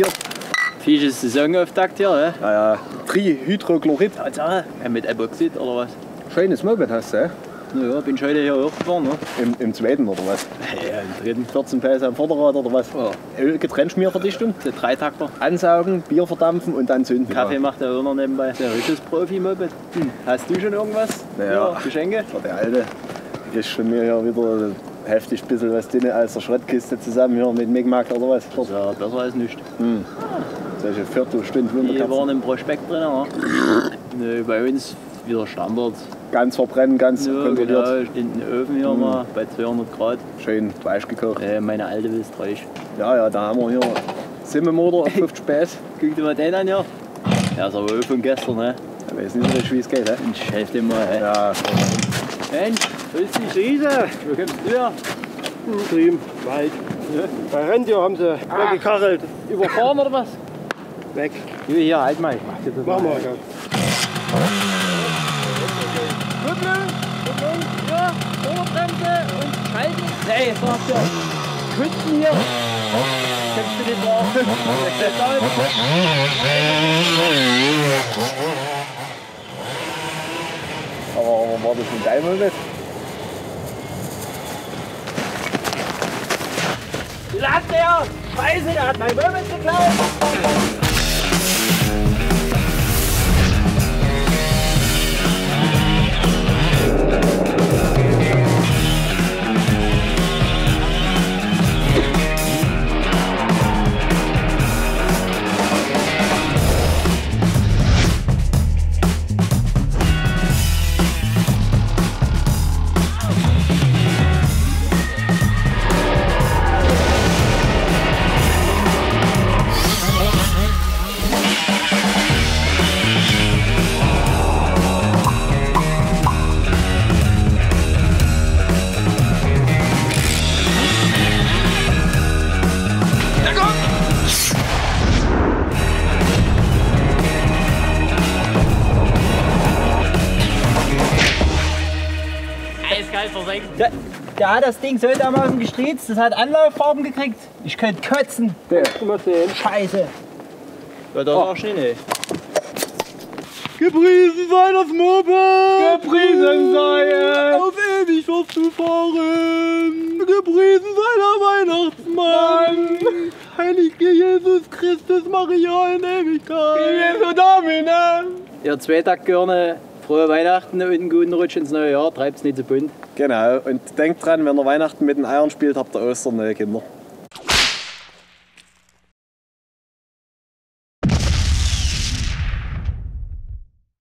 geacteerd. Vies is de zangafdakt hier, hè? Ja, ja. Trihydrochlorid. Ja, en met Epoxid, oder was? Schönes Moped hast du, hä? Ja, bin schon heute hier hochgefahren, ne? Im zweiten, oder was? Ja, im dritten. 14 PS am Vorderrad, oder was? Ja. Ölgetrenschmierverdichtung? Der Dreitakter. Ansaugen, Bier verdampfen und dann zünden. Kaffee ja. Macht der Hörner nebenbei. Der richtiges Profi-Moped. Hm. Hast du schon irgendwas? Naja. Ja, Geschenke? Ja, der Alte. Ist schon mir hier wieder heftig bisschen was drin als der Schrettkiste zusammen hier mit Megmarkt oder was? Das ist ja besser als nichts. Hm. Solche Viertelstunde Wunderkerzen. Die waren im Prospekt drin, ne? Nö, bei uns wieder Standard. Ganz verbrennen, ganz kontrolliert. Ja, genau, in den Öfen hier mal bei 200 Grad. Schön weich gekocht. Meine alte will es dreich. Ja, ja, da haben wir hier Simmelmotor, 50 Späß. Guck dir mal den an hier. Ja, ist aber Öl von gestern, ne? Ich weiß nicht so richtig, wie es geht, ne? Ich helfe dem mal, ey. Ja. Mensch, willst du die Riese? Wo kommst du her? Drüben, weit. Ja. Bei Rentier haben sie weggekachelt. Überfahren oder was? Weg. Hier, hier, halt mal. Ich mach dir das mal. Kupplung, ja, Oberbremse und Schalten. Nee, jetzt war's ja. Kützen hier. Kennst du den da? Aber war das mit deinem Moment? Lass der! Scheiße, der hat mein Moment geklaut! Ja, der hat das Ding so dermaßen gestriezt, das hat Anlauffarben gekriegt. Ich könnte kotzen. Ja. Scheiße. Ja, das war schön, ey. Gepriesen sei das Moped! Gepriesen sei es! Auf ewig wirst du fahren! Gepriesen sei der Weihnachtsmann! Mann. Heilige Jesus Christus Maria in Ewigkeit! Jesu Domine! Ihr Zweitaktgörne, frohe Weihnachten und einen guten Rutsch ins neue Jahr. Treibt's nicht zu bunt. Genau, und denkt dran, wenn ihr Weihnachten mit den Eiern spielt, habt ihr Ostern, Kinder.